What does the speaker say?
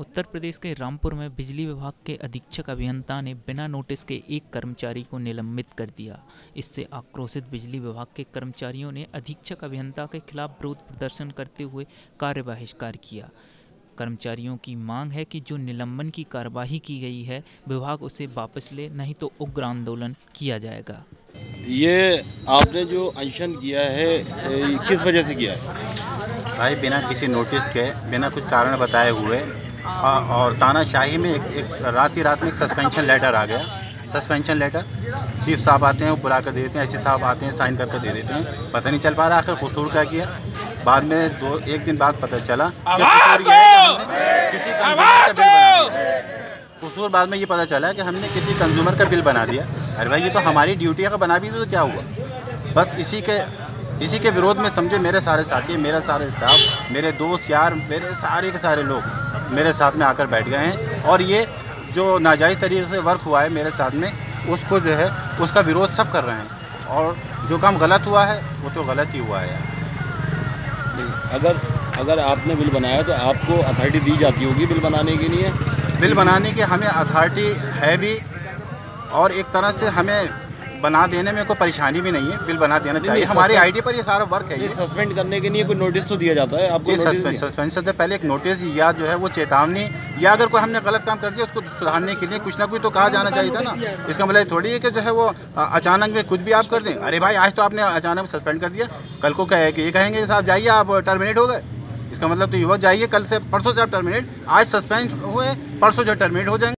उत्तर प्रदेश के रामपुर में बिजली विभाग के अधीक्षक अभियंता ने बिना नोटिस के एक कर्मचारी को निलंबित कर दिया। इससे आक्रोशित बिजली विभाग के कर्मचारियों ने अधीक्षक अभियंता के खिलाफ विरोध प्रदर्शन करते हुए कार्य बहिष्कार किया। कर्मचारियों की मांग है कि जो निलंबन की कार्यवाही की गई है विभाग उसे वापस ले, नहीं तो उग्र आंदोलन किया जाएगा। ये आपने जो अनशन किया है किस वजह से किया है? भाई बिना किसी नोटिस के, बिना कुछ कारण बताए हुए और तानाशाही में एक रात ही रात में एक सस्पेंशन लेटर आ गया। सस्पेंशन लेटर चीफ साहब आते हैं, वो बुला कर दे देते हैं, एससी साहब आते हैं, साइन करके दे देते हैं। पता नहीं चल पा रहा आखिर कसूर क्या किया। बाद में एक दिन बाद पता चला कसूर बाद में ये पता चला कि हमने किसी कंज्यूमर का बिल बना दिया। अरे भाई ये तो हमारी ड्यूटी है, बना भी तो क्या हुआ। बस इसी के विरोध में समझो मेरे सारे साथी, मेरा सारे स्टाफ, मेरे दोस्त यार, मेरे सारे के सारे लोग मेरे साथ में आकर बैठ गए हैं और ये जो नाजायज़ तरीके से वर्क हुआ है मेरे साथ में उसको जो है उसका विरोध सब कर रहे हैं और जो काम गलत हुआ है वो तो गलत ही हुआ है यार। अगर आपने बिल बनाया तो आपको अथॉरिटी दी जाती होगी बिल बनाने के लिए। बिल बनाने की हमें अथॉरिटी है भी और एक तरह से हमें बना देने में कोई परेशानी भी नहीं है, बिल बना देना चाहिए। हमारी आईडी पर ये सारा वर्क है। ये सस्पेंड करने के लिए कोई नोटिस तो दिया जाता है आपको? सस्पेंशन से पहले एक नोटिस या जो है वो चेतावनी या अगर कोई हमने गलत काम कर दिया उसको सुधारने के लिए कुछ ना कुछ तो कहा जाना चाहिए था ना। इसका मतलब थोड़ी है कि जो है वो अचानक में कुछ भी आप कर दें। अरे भाई आज तो आपने अचानक सस्पेंड कर दिया, कल को कहे कि ये कहेंगे साहब जाइए आप टर्मिनेट हो गए। इसका मतलब तो युवक जाइए, कल से परसों से आप टर्मिनेट, आज सस्पेंड हुए परसों जो टर्मिनेट हो जाएंगे।